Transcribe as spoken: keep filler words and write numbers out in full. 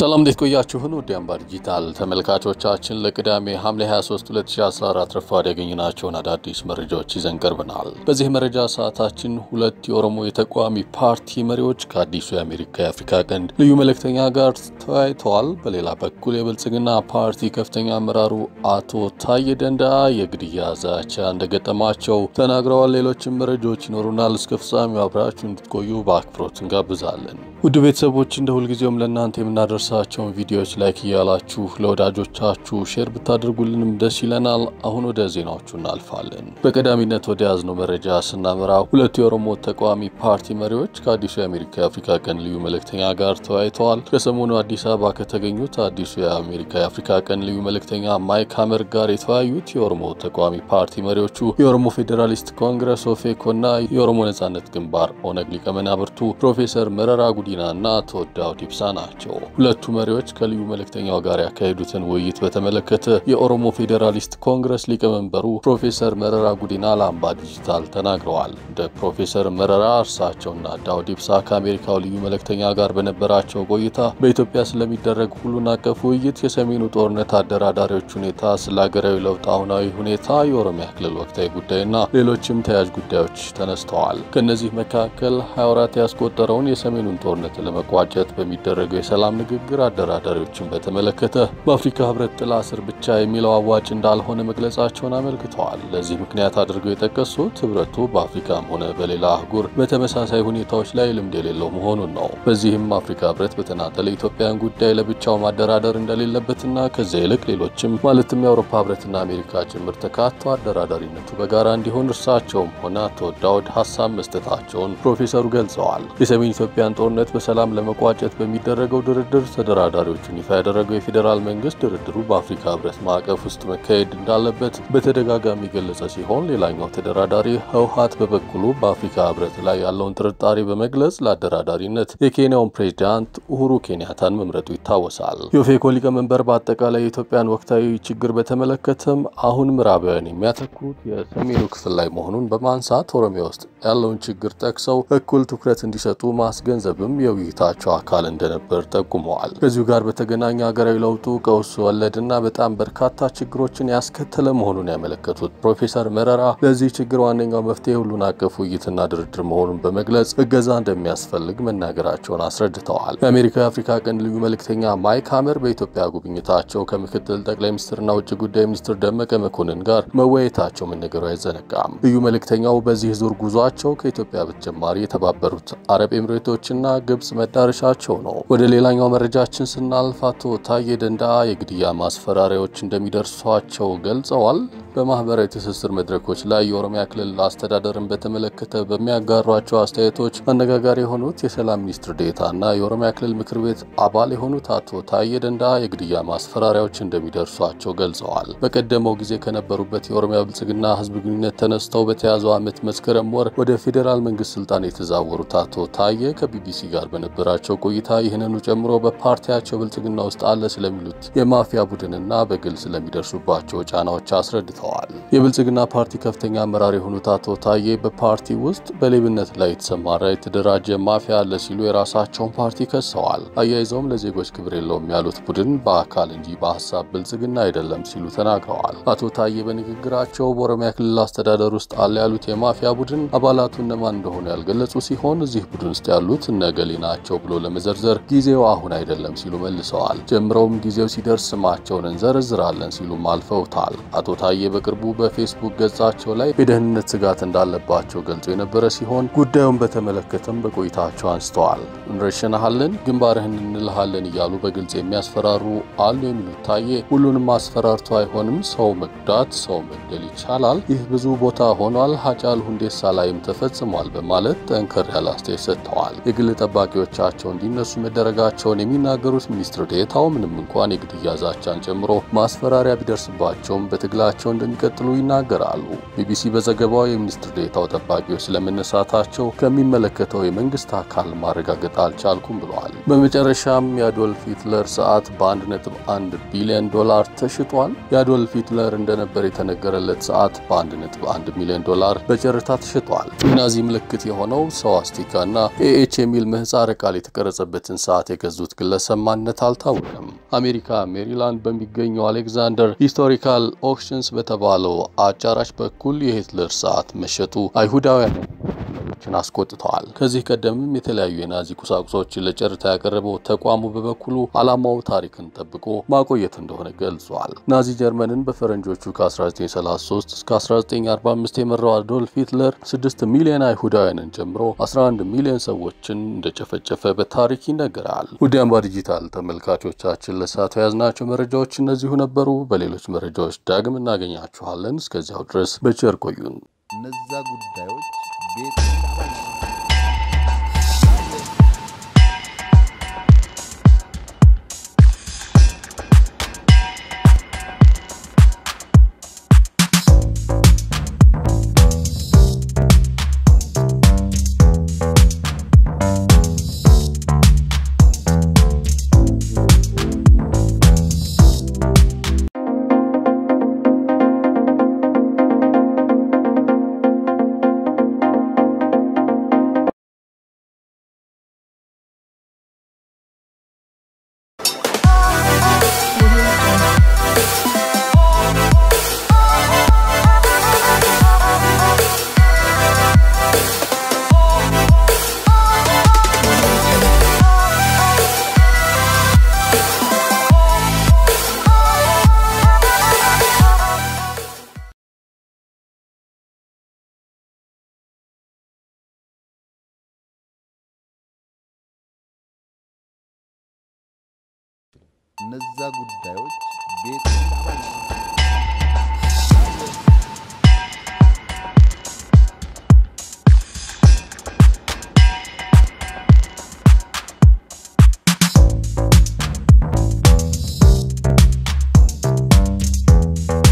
ሰላም ደስኩ ያችሁኑ ደምባር ዲጂታል ተመልካቾቻችን ለቅዳሜ ሐምሌ ሃያ ሶስት ሁለት ሺህ አስራ አራት ረፋድ ያገኘናቸውን አዳዲስ መረጃዎች ይዘን ቀርበናል። በዚህ መረጃ ሰዓታችን ሁለት የኦሮሞ የተቋሚ ፓርቲ መሪዎች ከአዲሱ የአሜሪካ የአፍሪካ ቀንድ ልዩ መልእክተኛ ጋር ተወያይተዋል። በሌላ በኩል የብልጽግና ፓርቲ ከፍተኛ አመራሩ አቶ ታዬ ደንደአ የግድያ ዛቻ እንደገጠማቸው ተናግረዋል። ሌሎችም መረጃዎች ይኖሩናል። እስከ ፍጻሜው አብራችሁ እንድትቆዩ በአክብሮት እንጋብዛለን። ውድ ቤተሰቦች እንደሁልጊዜውም ለእናንተ የምናደርስ ሳቸውን ቪዲዮዎች ላይክ ያላችሁ ለወዳጆቻችሁ ሼር ብታደርጉልንም ደስ ይለናል። አሁን ወደ ዜናዎቹ እናልፋለን። በቀዳሚነት ወደ ያዝነው መረጃ ስናመራ ሁለቱ የኦሮሞ ተቃዋሚ ፓርቲ መሪዎች ከአዲሱ የአሜሪካ የአፍሪካ ቀንድ ልዩ መልእክተኛ ጋር ተወያይተዋል። ከሰሞኑ አዲስ አበባ ከተገኙት አዲሱ የአሜሪካ የአፍሪካ ቀንድ ልዩ መልእክተኛ ማይክ ሀመር ጋር የተወያዩት የኦሮሞ ተቃዋሚ ፓርቲ መሪዎቹ የኦሮሞ ፌዴራሊስት ኮንግረስ ኦፌኮና የኦሮሞ ነጻነት ግንባር ኦነግ ሊቀመናብርቱ ፕሮፌሰር መረራ ጉዲናና ተወዳው ዲብሳ ናቸው። ሁለቱ መሪዎች ከልዩ መልእክተኛው ጋር ያካሄዱትን ውይይት በተመለከተ የኦሮሞ ፌዴራሊስት ኮንግረስ ሊቀመንበሩ ፕሮፌሰር መረራ ጉዲና ለአምባ ዲጂታል ተናግረዋል። እንደ ፕሮፌሰር መረራ እርሳቸውና ዳውድ ኢብሳ ከአሜሪካው ልዩ መልእክተኛ ጋር በነበራቸው ቆይታ በኢትዮጵያ ስለሚደረግ ሁሉን አቀፍ ውይይት፣ የሰሜኑ ጦርነት አደራዳሪዎች ሁኔታ፣ ስለ ሀገራዊ ለውጥ አሁናዊ ሁኔታ፣ የኦሮሚያ ክልል ወቅታዊ ጉዳይና ሌሎችም ተያያዥ ጉዳዮች ተነስተዋል። ከእነዚህ መካከል ሃያ አራት ያስቆጠረውን የሰሜኑን ጦርነት ለመቋጨት በሚደረገው የሰላም ንግግር ግራ አደራዳሪዎችን በተመለከተ በአፍሪካ ህብረት ጥላ ስር ብቻ የሚለው አዋጭ እንዳልሆነ መግለጻቸውን አመልክተዋል። ለዚህ ምክንያት አድርገው የጠቀሱት ህብረቱ በአፍሪካም ሆነ በሌላ አህጉር በተመሳሳይ ሁኔታዎች ላይ ልምድ የሌለው መሆኑን ነው። በዚህም አፍሪካ ህብረት በተናጠለ ኢትዮጵያን ጉዳይ ለብቻው ማደራደር እንደሌለበትና ከዚያ ይልቅ ሌሎችም ማለትም የአውሮፓ ህብረትና አሜሪካ ጭምር ተካቶ አደራዳሪነቱ በጋራ እንዲሆን እርሳቸውም ሆነ አቶ ዳውድ ሀሳብ መስጠታቸውን ፕሮፌሰሩ ገልጸዋል። የሰሜን ኢትዮጵያን ጦርነት በሰላም ለመቋጨት በሚደረገው ድርድር ተደራዳሪዎቹን ይፋ ያደረገው የፌዴራል መንግስት ድርድሩ በአፍሪካ ህብረት ማዕቀፍ ውስጥ መካሄድ እንዳለበት በተደጋጋሚ ገለጸ ሲሆን ሌላኛው ተደራዳሪ ህወሓት በበኩሉ በአፍሪካ ህብረት ላይ ያለውን ጥርጣሬ በመግለጽ ለአደራዳሪነት የኬንያውን ፕሬዚዳንት ኡሁሩ ኬንያታን መምረጡ ይታወሳል። የኦፌኮ ሊቀመንበር በአጠቃላይ የኢትዮጵያን ወቅታዊ ችግር በተመለከተም አሁን ምዕራባውያን የሚያተኩሩት የሰሜኑ ክፍል ላይ መሆኑን በማንሳት ኦሮሚያ ውስጥ ያለውን ችግር ጠቅሰው እኩል ትኩረት እንዲሰጡ ማስገንዘብም የውይይታቸው አካል እንደነበር ጠቁመዋል። ከዚሁ ጋር በተገናኘ ሀገራዊ ለውጡ ቀውስ ወለድና በጣም በርካታ ችግሮችን ያስከተለ መሆኑን ያመለከቱት ፕሮፌሰር መረራ ለዚህ ችግር ዋነኛው መፍትሄ ሁሉን አቀፍ ውይይትና ድርድር መሆኑን በመግለጽ እገዛ እንደሚያስፈልግ መናገራቸውን አስረድተዋል። የአሜሪካ የአፍሪካ ቀንድ ልዩ መልእክተኛ ማይክ ሀመር በኢትዮጵያ ጉብኝታቸው ከምክትል ጠቅላይ ሚኒስትርና ውጭ ጉዳይ ሚኒስትር ደመቀ መኮንን ጋር መወያየታቸው መነገሩ አይዘነጋም። ልዩ መልእክተኛው በዚህ ዙር ጉዟቸው ከኢትዮጵያ በተጨማሪ የተባበሩት አረብ ኤምሬቶችና ግብጽ መዳረሻቸው ነው። ወደ ሌላኛው መረጃችን ስናልፍ አቶ ታዬ ደንደአ የግድያ ማስፈራሪያዎች እንደሚደርሷቸው ገልጸዋል። በማህበራዊ ትስስር መድረኮች ላይ የኦሮሚያ ክልል አስተዳደርን በተመለከተ በሚያጋሯቸው አስተያየቶች አነጋጋሪ የሆኑት የሰላም ሚኒስትር ዴኤታና የኦሮሚያ ክልል ምክር ቤት አባል የሆኑት አቶ ታዬ ደንደአ የግድያ ማስፈራሪያዎች እንደሚደርሷቸው ገልጸዋል። በቀደመው ጊዜ ከነበሩበት የኦሮሚያ ብልጽግና ህዝብ ግንኙነት ተነስተው በተያዘው ዓመት መስከረም ወር ወደ ፌዴራል መንግስት ስልጣን የተዛወሩት አቶ ታዬ ከቢቢሲ ጋር በነበራቸው ቆይታ ይህንኑ ጨምሮ ፓርቲያቸው ብልጽግና ውስጥ አለ ስለሚሉት የማፊያ ቡድንና በግል ስለሚደርሱባቸው ጫናዎች አስረድተዋል። የብልጽግና ፓርቲ ከፍተኛ አመራር የሆኑት አቶ ታዬ በፓርቲ ውስጥ በሌብነት ላይ የተሰማራ የተደራጀ ማፊያ አለ ሲሉ የራሳቸውን ፓርቲ ከሰዋል። አያይዘውም ለዜጎች ክብር የለውም ያሉት ቡድን በአካል እንጂ በሀሳብ ብልጽግና አይደለም ሲሉ ተናግረዋል። አቶ ታዬ በንግግራቸው በኦሮሚያ ክልል አስተዳደር ውስጥ አለ ያሉት የማፊያ ቡድን አባላቱ እነማን እንደሆነ ያልገለጹ ሲሆን እዚህ ቡድን ውስጥ ያሉት እነገሌ ናቸው ብሎ ለመዘርዘር ጊዜው አሁን አይደለም ሲሉ መልሰዋል። ጀምረውም ጊዜው ሲደርስ ስማቸውን እንዘረዝራለን ሲሉም አልፈውታል። አቶ ታዬ በቅርቡ በፌስቡክ ገጻቸው ላይ የደህንነት ስጋት እንዳለባቸው ገልጾ የነበረ ሲሆን ጉዳዩን በተመለከተም በቆይታቸው አንስተዋል። እንረሸናሃለን፣ ግንባርህን እንልሃለን እያሉ በግልጽ የሚያስፈራሩ አሉ የሚሉት ታዬ ሁሉንም አስፈራርቶ አይሆንም፣ ሰው መጉዳት፣ ሰው መግደል ይቻላል፣ ይህ ብዙ ቦታ ሆኗል፣ ሀጫል ሁንዴሳ ላይም ተፈጽሟል በማለት ጠንከር ያለ አስተያየት ሰጥተዋል። የግል ጠባቂዎቻቸው እንዲነሱ መደረጋቸውን የሚናገሩት ሚኒስትር ዴኤታው ምንም እንኳን የግድያ ዛቻን ጨምሮ ማስፈራሪያ ቢደርስባቸውም በትግላቸው ለለንደን ቀጥሎ ይናገራሉ። ቢቢሲ በዘገባው የሚኒስትር ዴታው ተባባቂው ስለመነሳታቸው ከሚመለከተው የመንግስት አካል ማረጋገጥ አልቻልኩም ብለዋል። በመጨረሻም የአዶልፍ ሂትለር ሰዓት በአንድ ነጥብ አንድ ቢሊዮን ዶላር ተሽጧል። የአዶልፍ ሂትለር እንደነበር የተነገረለት ሰዓት በአንድ ነጥብ አንድ ሚሊዮን ዶላር በጨረታ ተሽጧል። የናዚ ምልክት የሆነው ስዋስቲካና ኤኤች የሚል ምህጻረ ቃል የተቀረጸበትን ሰዓት የገዙት ግለሰብ ማንነት አልታወቀም። አሜሪካ ሜሪላንድ በሚገኘው አሌክዛንደር ሂስቶሪካል ኦክሽንስ በተባለው አጫራሽ በኩል የሂትለር ሰዓት መሸጡ አይሁዳውያን ችን አስቆጥተዋል። ከዚህ ቀደምም የተለያዩ የናዚ ቁሳቁሶችን ለጨረታ ያቀረበው ተቋሙ በበኩሉ ዓላማው ታሪክን ጠብቆ ማቆየት እንደሆነ ገልጿል። ናዚ ጀርመንን በፈረንጆቹ ከ1933 እስከ አስራ ዘጠኝ አርባ አምስት የመራው አዶልፍ ሂትለር ስድስት ሚሊዮን አይሁዳውያንን ጨምሮ አስራ አንድ ሚሊዮን ሰዎችን እንደጨፈጨፈ በታሪክ ይነገራል። ውድ አምባ ዲጂታል ተመልካቾቻችን ለሰዓቱ የያዝናቸው መረጃዎች እነዚሁ ነበሩ። በሌሎች መረጃዎች ዳግም እናገኛችኋለን። እስከዚያው ድረስ በቸር ቆዩን። እነዛ ጉዳዮች ቤት እነዛ ጉዳዮች ቤት